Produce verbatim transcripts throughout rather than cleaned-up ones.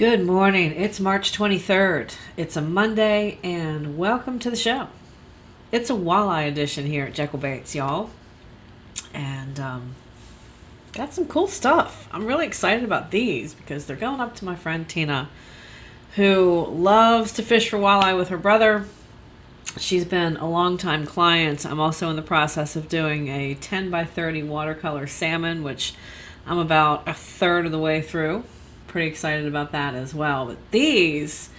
Good morning. It's March twenty-third. It's a Monday, and welcome to the show. It's a walleye edition here at Jekyll Baits, y'all. And um, got some cool stuff. I'm really excited about these because they're going up to my friend Tina, who loves to fish for walleye with her brother. She's been a long-time client. I'm also in the process of doing a ten by thirty watercolor salmon, which I'm about a third of the way through. Pretty excited about that as well. But these,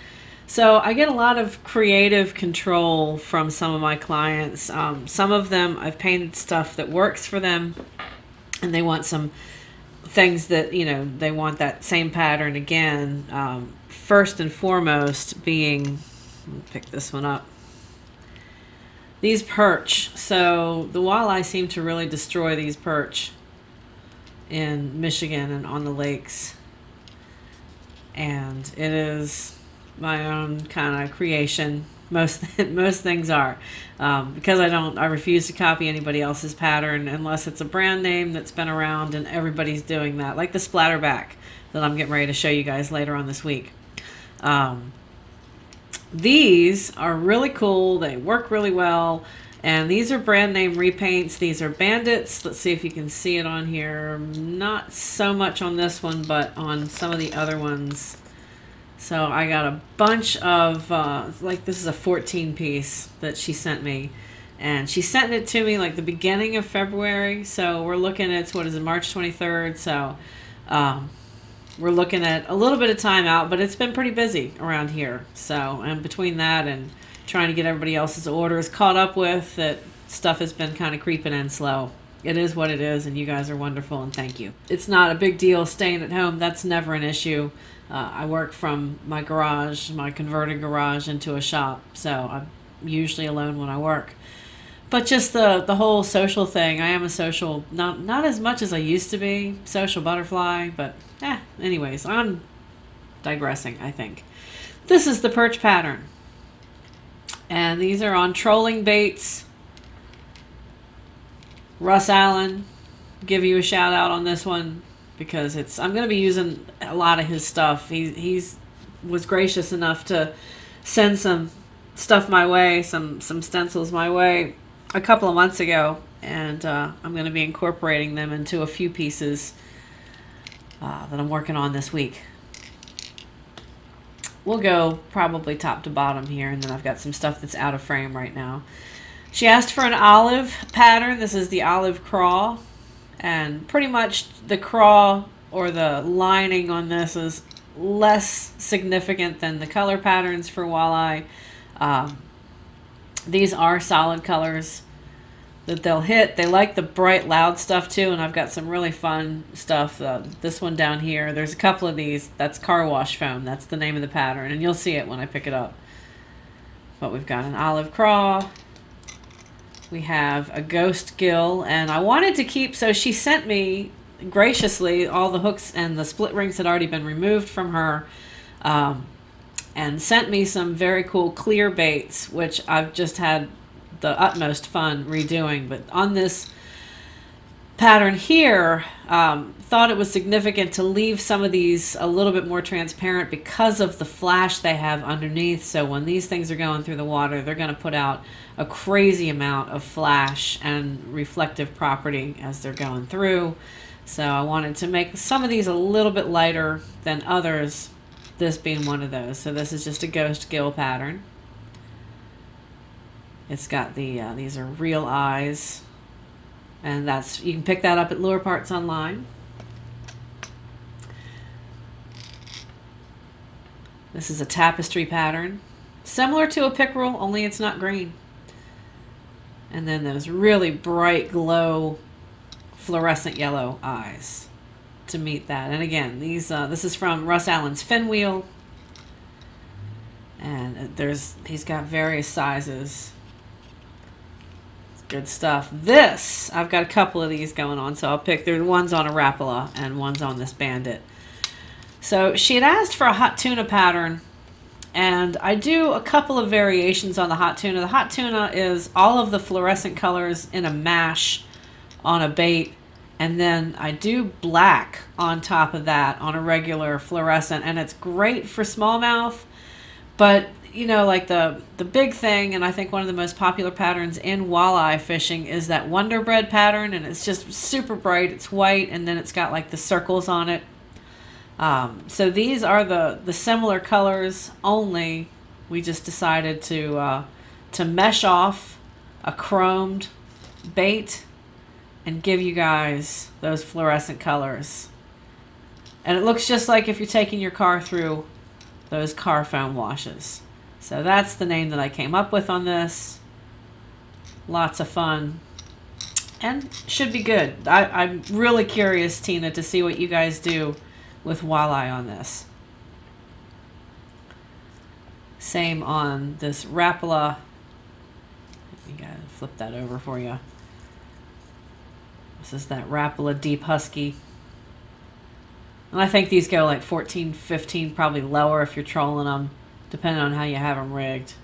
so I get a lot of creative control from some of my clients. Um, some of them I've painted stuff that works for them, and they want some things that, you know, they want that same pattern again. Um, first and foremost being, let me pick this one up, these perch. So the walleye seem to really destroy these perch in Michigan and on the lakes. And it is my own kind of creation. Most most things are, um, because I don't. I refuse to copy anybody else's pattern unless it's a brand name that's been around and everybody's doing that. Like the splatterback that I'm getting ready to show you guys later on this week. Um, these are really cool. They work really well. And these are brand name repaints. These are Bandits. Let's see if you can see it on here. Not so much on this one, but on some of the other ones. So I got a bunch of, uh, like this is a fourteen piece that she sent me. And she sent it to me like the beginning of February. So we're looking at, what is it, March twenty-third. So um, we're looking at a little bit of time out, but it's been pretty busy around here. So, and between that and trying to get everybody else's orders caught up with, that stuff has been kind of creeping in slow. It is what it is, and you guys are wonderful, and thank you. It's not a big deal staying at home. That's never an issue. Uh, I work from my garage, my converted garage, into a shop, so I'm usually alone when I work. But just the, the whole social thing, I am a social, not, not as much as I used to be, social butterfly, but eh, anyways, I'm digressing, I think. This is the perch pattern. And these are on trolling baits. Russ Allen, give you a shout out on this one because it's, I'm going to be using a lot of his stuff. He he's, was gracious enough to send some stuff my way, some, some stencils my way a couple of months ago. And uh, I'm going to be incorporating them into a few pieces uh, that I'm working on this week. We'll go probably top to bottom here, and then I've got some stuff that's out of frame right now. She asked for an olive pattern. This is the olive craw, and pretty much the craw or the lining on this is less significant than the color patterns for walleye. Um, these are solid colors that they'll hit. They like the bright, loud stuff too, and I've got some really fun stuff. Uh, this one down here, there's a couple of these. That's car wash foam. That's the name of the pattern, and you'll see it when I pick it up. But we've got an olive craw. We have a ghost gill, and I wanted to keep, so she sent me graciously all the hooks and the split rings had already been removed from her, um, and sent me some very cool clear baits, which I've just had the utmost fun redoing. But on this pattern here, um, thought it was significant to leave some of these a little bit more transparent because of the flash they have underneath. So when these things are going through the water, they're going to put out a crazy amount of flash and reflective property as they're going through. So I wanted to make some of these a little bit lighter than others, this being one of those. So this is just a ghost gill pattern. It's got the, uh, these are real eyes, and that's, you can pick that up at Lure Parts Online. This is a tapestry pattern, similar to a pickerel, only it's not green. And then those really bright glow fluorescent yellow eyes to meet that. And again, these, uh, this is from Russ Allen's Finwheel. And there's, he's got various sizes. Good stuff. This, I've got a couple of these going on, so I'll pick. There's one's on a Rapala and one's on this Bandit. So she had asked for a hot tuna pattern, and I do a couple of variations on the hot tuna. The hot tuna is all of the fluorescent colors in a mash on a bait And then I do black on top of that on a regular fluorescent, and it's great for smallmouth, but you know, like the, the big thing, and I think one of the most popular patterns in walleye fishing is that Wonder Bread pattern, and it's just super bright. It's white, and then it's got like the circles on it. Um, so these are the, the similar colors, only we just decided to, uh, to mesh off a chromed bait and give you guys those fluorescent colors. And it looks just like if you're taking your car through those car foam washes. So that's the name that I came up with on this. Lots of fun. And should be good. I, I'm really curious, Tina, to see what you guys do with walleye on this. Same on this Rapala. Let me flip that over for you. This is that Rapala Deep Husky. And I think these go like fourteen, fifteen, probably lower if you're trolling them, depending on how you have them rigged.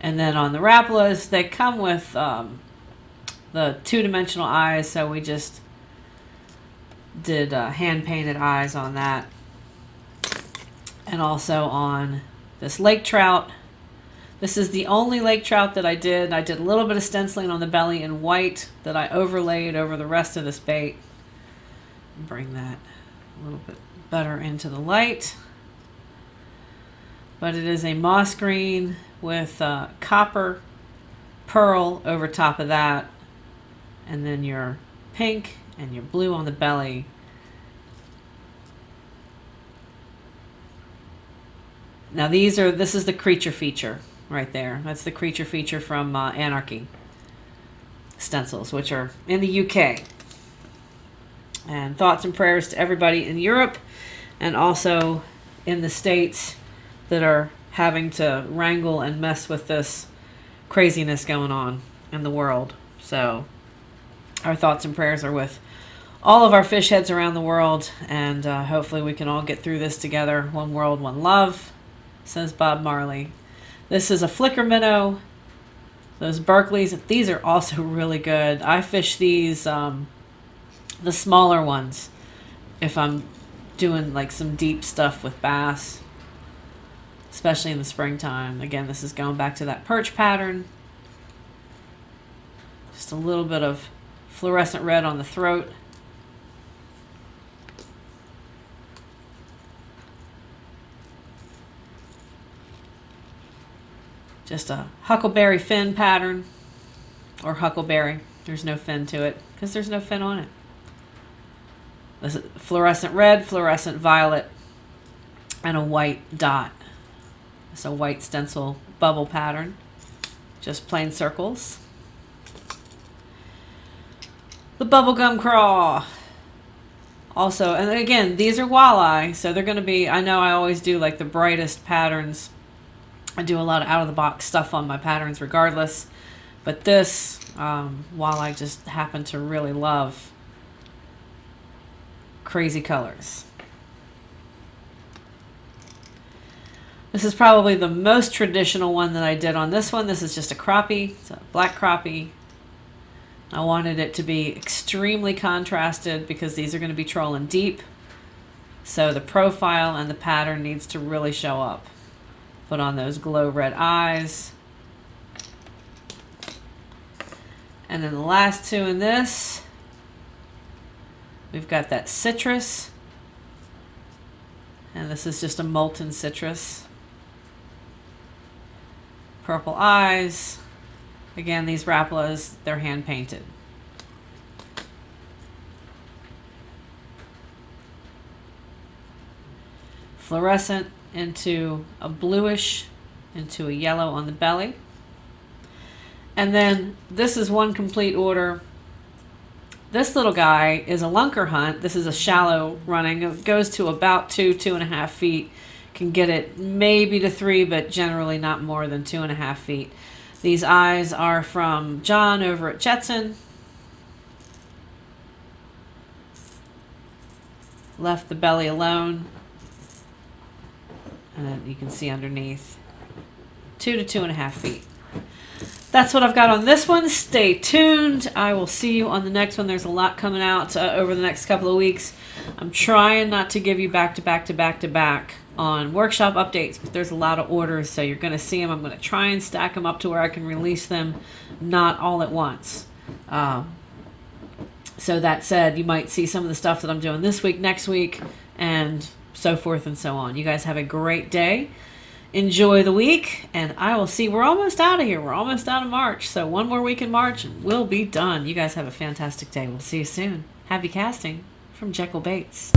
And then on the Rapalas, they come with um, the two-dimensional eyes, so we just did uh, hand-painted eyes on that. And also on this lake trout. This is the only lake trout that I did. I did a little bit of stenciling on the belly in white that I overlaid over the rest of this bait. Bring that a little bit better into the light. But it is a moss green with uh, copper pearl over top of that. And then your pink and your blue on the belly. Now these are, this is the creature feature. Right there. That's the creature feature from uh, Anarchy stencils, which are in the U K. And thoughts and prayers to everybody in Europe and also in the States that are having to wrangle and mess with this craziness going on in the world. So our thoughts and prayers are with all of our fish heads around the world, and uh, hopefully we can all get through this together. One world, one love, says Bob Marley. This is a flicker minnow. Those Berkleys, these are also really good. I fish these, um, the smaller ones, if I'm doing like some deep stuff with bass, especially in the springtime. Again, this is going back to that perch pattern. Just a little bit of fluorescent red on the throat. Just a huckleberry fin pattern, or huckleberry. There's no fin to it because there's no fin on it. This is fluorescent red, fluorescent violet, and a white dot. It's a white stencil bubble pattern, just plain circles. The bubblegum craw. Also, and again, these are walleye, so they're going to be, I know I always do like the brightest patterns. I do a lot of out-of-the-box stuff on my patterns regardless, but this um, walleye just happen to really love crazy colors. This is probably the most traditional one that I did on this one. This is just a crappie. It's a black crappie. I wanted it to be extremely contrasted because these are going to be trolling deep, so the profile and the pattern needs to really show up. Put on those glow red eyes. And then the last two in this, we've got that citrus. And this is just a molten citrus. Purple eyes. Again, these Rapalas, they're hand painted. Fluorescent into a bluish, into a yellow on the belly. And then this is one complete order. This little guy is a lunker hunt. This is a shallow running. It goes to about two, two and a half feet. Can get it maybe to three, but generally not more than two and a half feet. These eyes are from John over at Jettson. Left the belly alone. And then you can see underneath two to two and a half feet. that's what I've got on this one. Stay tuned. I will see you on the next one. There's a lot coming out uh, over the next couple of weeks. I'm trying not to give you back to back to back to back on workshop updates, but there's a lot of orders, so you're going to see them. I'm going to try and stack them up to where I can release them, not all at once. Um, so that said, you might see some of the stuff that I'm doing this week, next week, and so forth and so on. You guys have a great day. Enjoy the week, and I will see. We're almost out of here. We're almost out of March, so one more week in March, and we'll be done. You guys have a fantastic day. We'll see you soon. Happy casting from Jekyll Baits.